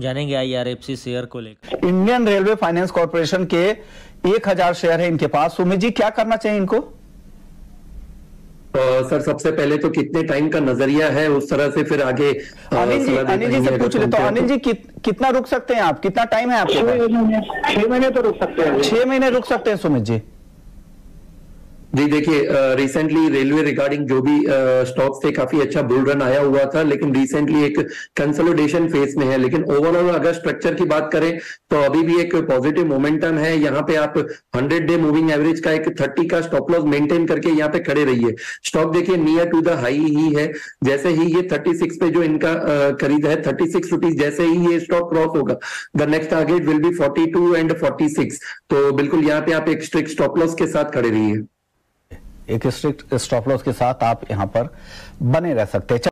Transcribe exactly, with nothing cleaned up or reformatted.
हम जानेंगे I R F C share को लेकर। इंडियन रेलवे फाइनेंस कॉर्पोरेशन के एक हजार शेयर है इनके पास। सुमित जी, क्या करना चाहिए इनको? आ, सर सबसे पहले तो कितने टाइम का नजरिया है, उस तरह से फिर आगे अनिल जी, अनिल जी से पूछ लेता हूँ। अनिल जी, कि, कितना रुक सकते हैं आप? कितना टाइम है आपके? छह महीने तो रुक सकते हैं। छह महीने रुक सकते हैं सुमित जी? जी देखिए, रिसेंटली रेलवे रिगार्डिंग जो भी स्टॉक्स थे काफी अच्छा बुल रन आया हुआ था, लेकिन रिसेंटली एक कंसोलिडेशन फेज में है। लेकिन ओवरऑल अगर स्ट्रक्चर की बात करें तो अभी भी एक पॉजिटिव मोमेंटम है। यहाँ पे आप हंड्रेड डे मूविंग एवरेज का एक थर्टी का स्टॉप लॉस मेंटेन करके यहाँ पे खड़े रहिए। स्टॉक देखिए नियर टू द हाई ही है। जैसे ही ये थर्टी सिक्स पे जो इनका खरीद है थर्टी सिक्स रुपीज, जैसे ही ये स्टॉक क्रॉस होगा the next target will be forty two and forty six. तो बिल्कुल यहाँ पे आप एक स्ट्रिक्ट स्टॉप लॉस के साथ खड़े रहिए, एक स्ट्रिक्ट स्टॉप लॉस के साथ आप यहां पर बने रह सकते हैं।